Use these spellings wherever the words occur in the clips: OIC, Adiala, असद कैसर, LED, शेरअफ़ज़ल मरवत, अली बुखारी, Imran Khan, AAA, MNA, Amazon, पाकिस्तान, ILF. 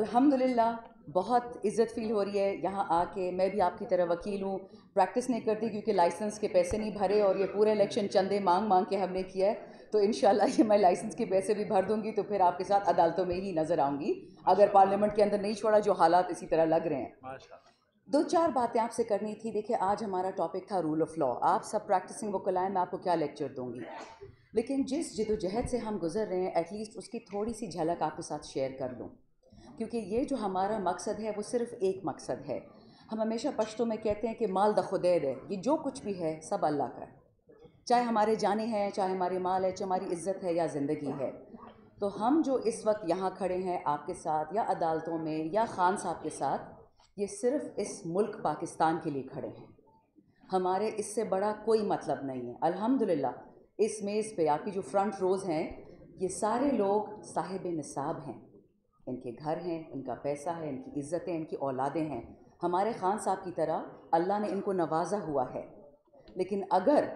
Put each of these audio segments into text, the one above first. अल्हम्दुलिल्लाह बहुत इज़्ज़त फ़ील हो रही है यहाँ आके। मैं भी आपकी तरह वकील हूँ, प्रैक्टिस नहीं करती क्योंकि लाइसेंस के पैसे नहीं भरे और ये पूरा इलेक्शन चंदे मांग मांग के हमने किया है, तो इंशाल्लाह ये मैं लाइसेंस के पैसे भी भर दूँगी तो फिर आपके साथ अदालतों में ही नज़र आऊँगी अगर पार्लियामेंट के अंदर नहीं छोड़ा जो हालात इसी तरह लग रहे हैं। दो चार बातें आपसे करनी थी। देखिए, आज हमारा टॉपिक था रूल ऑफ लॉ। आप सब प्रैक्टिसिंग वकील हैं, मैं आपको क्या लेक्चर दूँगी, लेकिन जिस जिदोजहद से हम गुजर रहे हैं एटलीस्ट उसकी थोड़ी सी झलक आपके साथ शेयर कर लूँ, क्योंकि ये जो हमारा मकसद है वो सिर्फ एक मकसद है। हम हमेशा पश्तो में कहते हैं कि माल दखुदैर है, ये जो कुछ भी है सब अल्लाह का है, चाहे हमारे जाने हैं, चाहे हमारे माल है, चाहे हमारी इज्जत है या ज़िंदगी है। तो हम जो इस वक्त यहाँ खड़े हैं आपके साथ या अदालतों में या ख़ान साहब के साथ, ये सिर्फ़ इस मुल्क पाकिस्तान के लिए खड़े हैं। हमारे इससे बड़ा कोई मतलब नहीं है। अल्हम्दुलिल्लाह इस मेज़ पे आपकी जो फ्रंट रोज़ हैं ये सारे लोग साहिब निसाब हैं, इनके घर हैं, इनका पैसा है, इनकी इज़्ज़तें, इनकी औलादें हैं। हमारे ख़ान साहब की तरह अल्लाह ने इनको नवाजा हुआ है, लेकिन अगर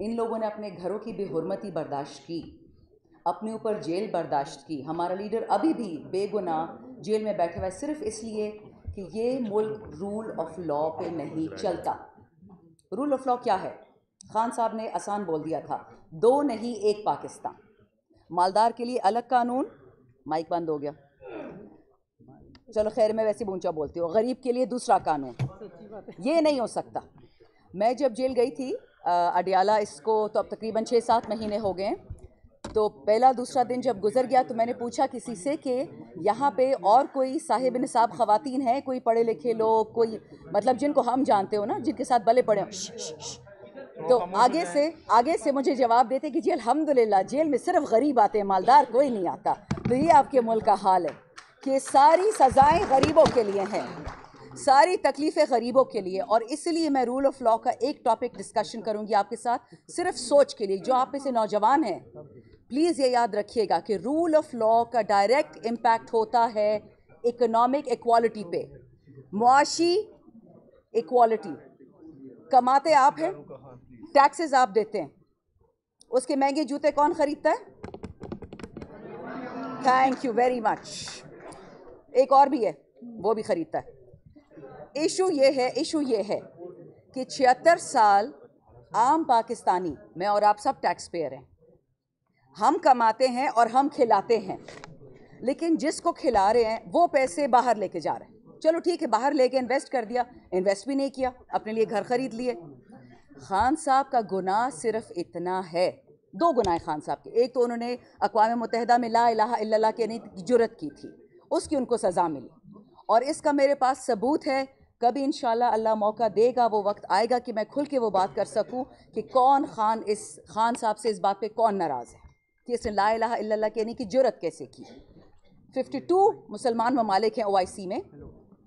इन लोगों ने अपने घरों की बेहुरमती बर्दाश्त की, अपने ऊपर जेल बर्दाश्त की, हमारा लीडर अभी भी बेगुनाह जेल में बैठा हुआ है सिर्फ़ इसलिए कि ये मुल्क रूल ऑफ लॉ पे नहीं चलता। रूल ऑफ लॉ क्या है? ख़ान साहब ने आसान बोल दिया था, दो नहीं एक पाकिस्तान। मालदार के लिए अलग कानून, माइक बंद हो गया, चलो खैर मैं वैसे ऊंचा बोलती हूँ, गरीब के लिए दूसरा कानून, ये नहीं हो सकता। मैं जब जेल गई थी अडियाला, इसको तो अब तकरीबन 6-7 महीने हो गए, तो पहला दूसरा दिन जब गुजर गया तो मैंने पूछा किसी से कि यहाँ पे और कोई साहिब निसाब ख़वातीन हैं, कोई पढ़े लिखे लोग, कोई मतलब जिनको हम जानते हो ना, जिनके साथ भले पढ़े, तो आगे से मुझे जवाब देते कि जी अल्हम्दुलिल्लाह जेल में सिर्फ गरीब आते हैं, मालदार कोई नहीं आता। तो ये आपके मुल्क का हाल है कि सारी सज़ाएं गरीबों के लिए हैं, सारी तकलीफ़ें गरीबों के लिए। और इसलिए मैं रूल ऑफ लॉ का एक टॉपिक डिस्कशन करूंगी आपके साथ सिर्फ सोच के लिए। जो आप में से नौजवान हैं प्लीज़ ये याद रखिएगा कि रूल ऑफ लॉ का डायरेक्ट इम्पैक्ट होता है इकोनॉमिक इक्वालिटी पे, मुआशी इक्वालिटी। कमाते आप हैं, टैक्सेस आप देते हैं, उसके महंगे जूते कौन ख़रीदता है? Thank you very much. एक और भी है वो भी ख़रीदता है। इशू ये है कि 76 साल आम पाकिस्तानी, मैं और आप सब टैक्स पेयर हैं, हम कमाते हैं और हम खिलाते हैं, लेकिन जिसको खिला रहे हैं वो पैसे बाहर लेके जा रहे हैं। चलो ठीक है, बाहर लेके इन्वेस्ट कर दिया, इन्वेस्ट भी नहीं किया, अपने लिए घर ख़रीद लिए। ख़ान साहब का गुनाह सिर्फ़ इतना है, दो गुनाह ख़ान साहब के, एक तो उन्होंने अक़वाम मुत्तहिदा में ला इलाहा इल्लल्लाह कहने की जुरत की थी, उसकी उनको सज़ा मिली, और इसका मेरे पास सबूत है। कभी इंशाल्लाह अल्लाह मौका देगा, वो वक्त आएगा कि मैं खुल के वो बात कर सकूं कि कौन ख़ान साहब से इस बात पे कौन नाराज़ है कि इसने ला इलाहा इल्लल्लाह कहने की जुरत कैसे की। 52 मुसलमान ममालिक हैं OIC में,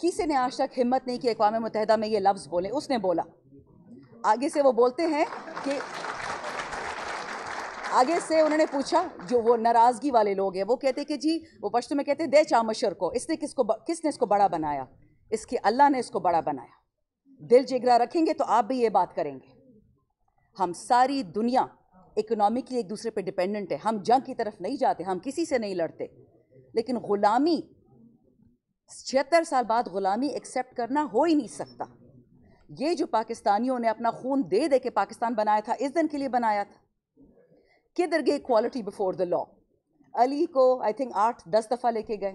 किसी ने आज तक हिम्मत नहीं की अक़वाम मुत्तहिदा में ये लफ्ज़ बोले, उसने बोला। आगे से वो बोलते हैं कि आगे से उन्होंने पूछा, जो वो नाराज़गी वाले लोग हैं वो कहते कि जी, वो पश्तो में कहते दे चामशर को, इसने किसने इसको बड़ा बनाया, इसके अल्लाह ने इसको बड़ा बनाया। दिल जिगरा रखेंगे तो आप भी ये बात करेंगे। हम सारी दुनिया इकोनॉमिकली एक दूसरे पे डिपेंडेंट है, हम जंग की तरफ नहीं जाते, हम किसी से नहीं लड़ते, लेकिन ग़ुलामी 76 साल बाद ग़ुलामी एक्सेप्ट करना हो ही नहीं सकता। ये जो पाकिस्तानियों ने अपना खून दे दे के पाकिस्तान बनाया था, इस दिन के लिए बनाया था। किधर गई equality before the law? Ali को आई थिंक 8-10 दफ़ा लेके गए,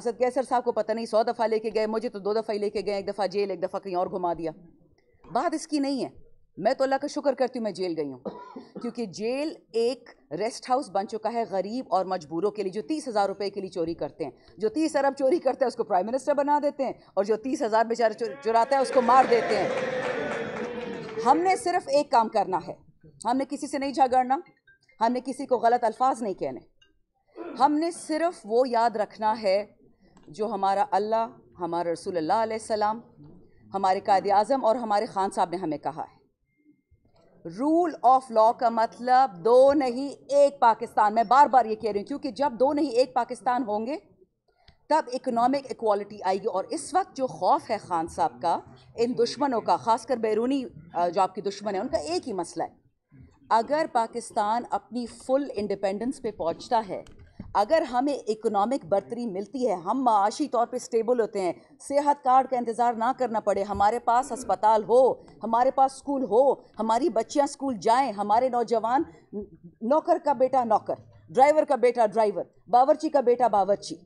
असद कैसर साहब को पता नहीं 100 दफ़ा लेके गए, मुझे तो 2 दफ़ा ही लेके गए, 1 दफ़ा जेल, 1 दफ़ा कहीं और घुमा दिया। बात इसकी नहीं है, मैं तो अल्लाह का शुक्र करती हूँ मैं जेल गई हूँ, क्योंकि जेल एक रेस्ट हाउस बन चुका है गरीब और मजबूरों के लिए, जो 30,000 रुपये के लिए चोरी करते हैं। जो 30 अरब चोरी करता है उसको प्राइम मिनिस्टर बना देते हैं, और जो 30,000 बेचारा चुराता है उसको मार देते हैं। हमने सिर्फ एक काम करना है, हमने किसी से नहीं झगड़ना, हमने किसी को गलत अल्फाज नहीं कहने, हमने सिर्फ वो याद रखना है जो हमारा अल्लाह, हमारा रसूल अल्लाह अलैहिस्सलाम, हमारे कायदे आज़म और हमारे ख़ान साहब ने हमें कहा है। रूल ऑफ लॉ का मतलब दो नहीं एक पाकिस्तान। मैं बार बार ये कह रही हूँ क्योंकि जब दो नहीं एक पाकिस्तान होंगे तब इकनॉमिक इक्वालिटी आएगी। और इस वक्त जो खौफ है ख़ान साहब का इन दुश्मनों का, ख़ासकर बैरूनी जो आपके दुश्मन हैं, उनका एक ही मसला है, अगर पाकिस्तान अपनी फुल इंडिपेंडेंस पे पहुंचता है, अगर हमें इकोनॉमिक बर्तरी मिलती है, हम माशी तौर पे स्टेबल होते हैं, सेहत कार्ड का इंतज़ार ना करना पड़े, हमारे पास अस्पताल हो, हमारे पास स्कूल हो, हमारी बच्चियाँ स्कूल जाएं, हमारे नौजवान, नौकर का बेटा नौकर, ड्राइवर का बेटा ड्राइवर, बावर्ची का बेटा बावर्ची,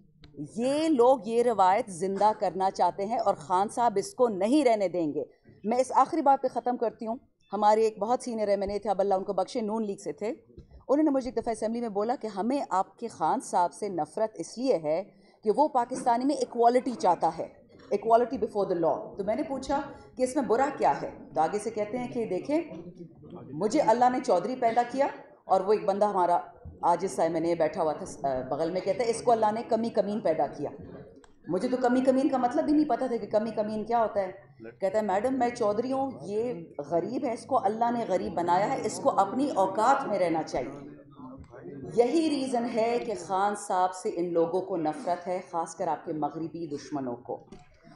ये लोग ये रवायत ज़िंदा करना चाहते हैं और ख़ान साहब इसको नहीं रहने देंगे। मैं इस आखिरी बात पर ख़त्म करती हूँ। हमारे एक बहुत सीनियर एमएनए थे, अब अल्लाह उनको बख्शे, नून लीग से थे। उन्होंने मुझे एक दफ़ा असेंबली में बोला कि हमें आपके ख़ान साहब से नफ़रत इसलिए है कि वो पाकिस्तानी में इक्वालिटी चाहता है, इक्वालिटी बिफोर द लॉ। तो मैंने पूछा कि इसमें बुरा क्या है, तो आगे से कहते हैं कि देखें, मुझे अल्लाह ने चौधरी पैदा किया और वो एक बंदा हमारा आज इस एमएनए बैठा हुआ था बगल में, कहता है इसको अल्लाह ने कमी कमीन पैदा किया। मुझे तो कमी कमीन का मतलब भी नहीं पता था कि कमी कमीन क्या होता है। कहता है मैडम मैं चौधरी हूँ, ये गरीब है, इसको अल्लाह ने गरीब बनाया है, इसको अपनी औकात में रहना चाहिए। यही रीज़न है कि ख़ान साहब से इन लोगों को नफ़रत है, ख़ासकर आपके मगरिबी दुश्मनों को,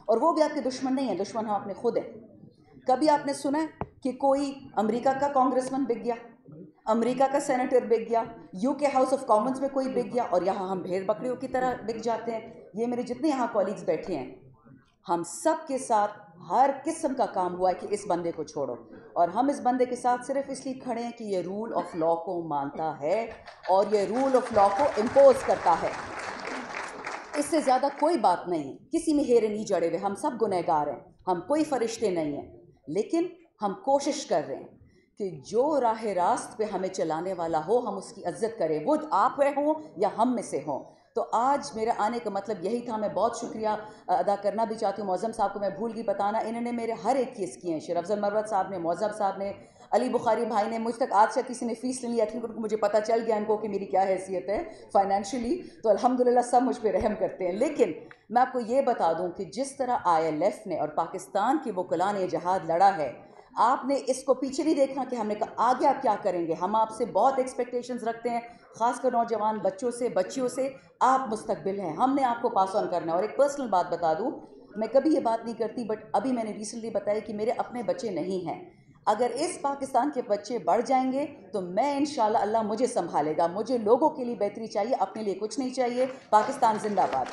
और वो भी आपके दुश्मन नहीं हैं, दुश्मन हम अपने खुद हैं। कभी आपने सुना है कि कोई अमरीका का कांग्रेसमैन बिक गया, अमरीका का सेनेटर बिक गया, यूके हाउस ऑफ कॉमन्स में कोई बिक गया, और यहाँ हम भेड़ बकरियों की तरह बिक जाते हैं। ये मेरे जितने यहाँ कॉलीग्स बैठे हैं, हम सब के साथ हर किस्म का काम हुआ है कि इस बंदे को छोड़ो, और हम इस बंदे के साथ सिर्फ इसलिए खड़े हैं कि ये रूल ऑफ लॉ को मानता है और ये रूल ऑफ लॉ को इम्पोज करता है। इससे ज़्यादा कोई बात नहीं है, किसी में हेरे नहीं जड़े हुए, हम सब गुनहगार हैं, हम कोई फरिश्ते नहीं हैं, लेकिन हम कोशिश कर रहे हैं कि जो राह रास्त पे हमें चलाने वाला हो हम उसकी इज्जत करें, वो आप में हो या हम में से हों। तो आज मेरा आने का मतलब यही था। मैं बहुत शुक्रिया अदा करना भी चाहती हूँ मौज़म साहब को, मैं भूल गई बताना, इन्होंने मेरे हर एक केस किए हैं, शेरअफ़ज़ल मरवत साहब ने, मौज़म साहब ने, अली बुखारी भाई ने, मुझ तक आज तक किसी ने फ़ीस ले ली, आई थिंक उनको मुझे पता चल गया इनको कि मेरी क्या हैसियत है फाइनेंशियली, तो अल्हम्दुलिल्लाह सब मुझ पर रहम करते हैं। लेकिन मैं आपको ये बता दूँ कि जिस तरह ILF ने और पाकिस्तान के वकला ने जहाद लड़ा है, आपने इसको पीछे नहीं देखना कि हमने कहा आगे आप क्या करेंगे। हम आपसे बहुत एक्सपेक्टेशंस रखते हैं, ख़ासकर नौजवान बच्चों से, बच्चियों से, आप मुस्तकबिल हैं, हमने आपको पास ऑन करना है। और एक पर्सनल बात बता दूं, मैं कभी ये बात नहीं करती, बट अभी मैंने रिसेंटली बताया कि मेरे अपने बच्चे नहीं हैं, अगर इस पाकिस्तान के बच्चे बढ़ जाएंगे तो मैं इंशाल्लाह अल्लाह मुझे संभालेगा। मुझे लोगों के लिए बेहतरी चाहिए, अपने लिए कुछ नहीं चाहिए। पाकिस्तान जिंदाबाद।